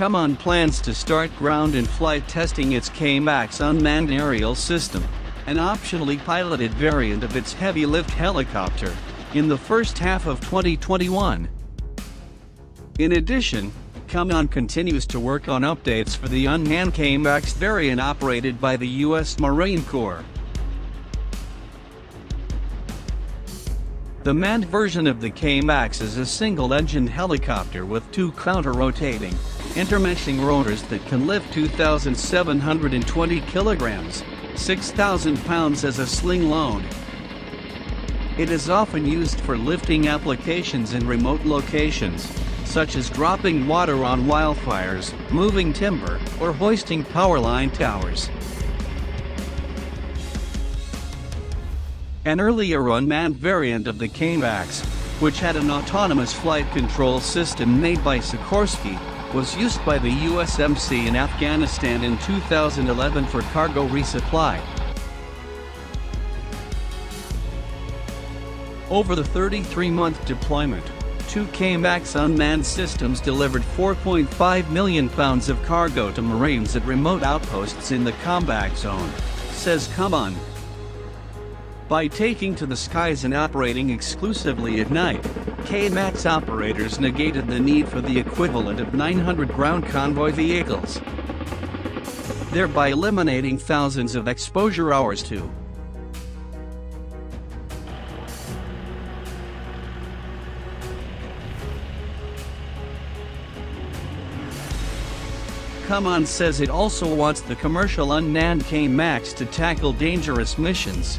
Kaman plans to start ground and flight testing its K-MAX unmanned aerial system, an optionally piloted variant of its heavy-lift helicopter, in the first half of 2021. In addition, Kaman continues to work on updates for the unmanned K-MAX variant operated by the US Marine Corps. The manned version of the K-MAX is a single-engined helicopter with two counter-rotating, intermeshing rotors that can lift 2,720 kilograms, 6,000 pounds as a sling load. It is often used for lifting applications in remote locations, such as dropping water on wildfires, moving timber, or hoisting powerline towers. An earlier unmanned variant of the K-MAX, which had an autonomous flight control system made by Sikorsky, was used by the USMC in Afghanistan in 2011 for cargo resupply. Over the 33-month deployment, two K-MAX unmanned systems delivered 4.5 million pounds of cargo to Marines at remote outposts in the combat zone, says Kaman. By taking to the skies and operating exclusively at night, K-MAX operators negated the need for the equivalent of 900 ground convoy vehicles, thereby eliminating thousands of exposure hours to Kaman says it also wants the commercial unmanned K-MAX to tackle dangerous missions.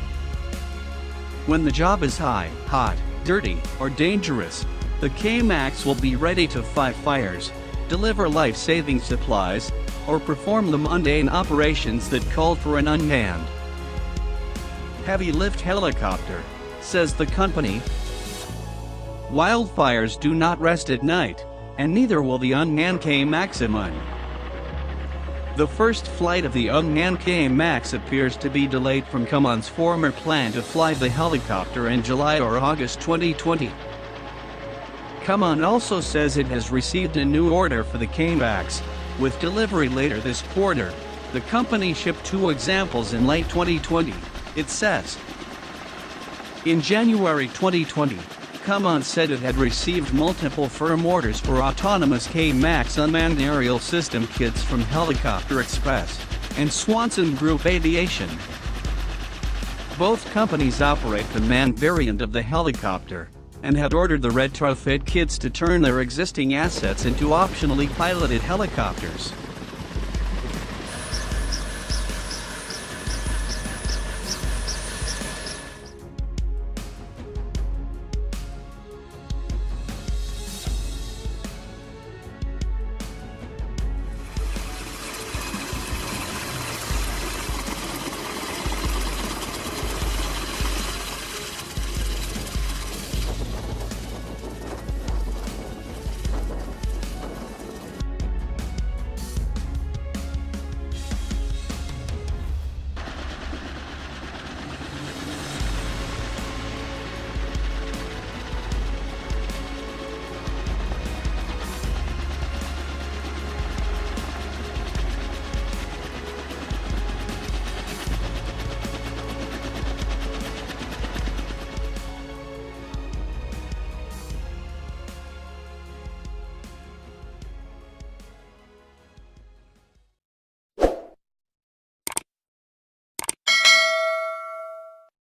When the job is high, hot, dirty, or dangerous, the K-MAX will be ready to fight fires, deliver life-saving supplies, or perform the mundane operations that call for an unmanned heavy-lift helicopter, says the company. Wildfires do not rest at night, and neither will the unmanned K-MAX. The first flight of the unmanned K-MAX appears to be delayed from Kaman's former plan to fly the helicopter in July or August 2020. Kaman also says it has received a new order for the K-MAX, with delivery later this quarter. The company shipped two examples in late 2020, it says. In January 2020, Kaman said it had received multiple firm orders for autonomous K-MAX unmanned aerial system kits from Helicopter Express and Swanson Group Aviation. Both companies operate the manned variant of the helicopter and had ordered the retrofit kits to turn their existing assets into optionally piloted helicopters.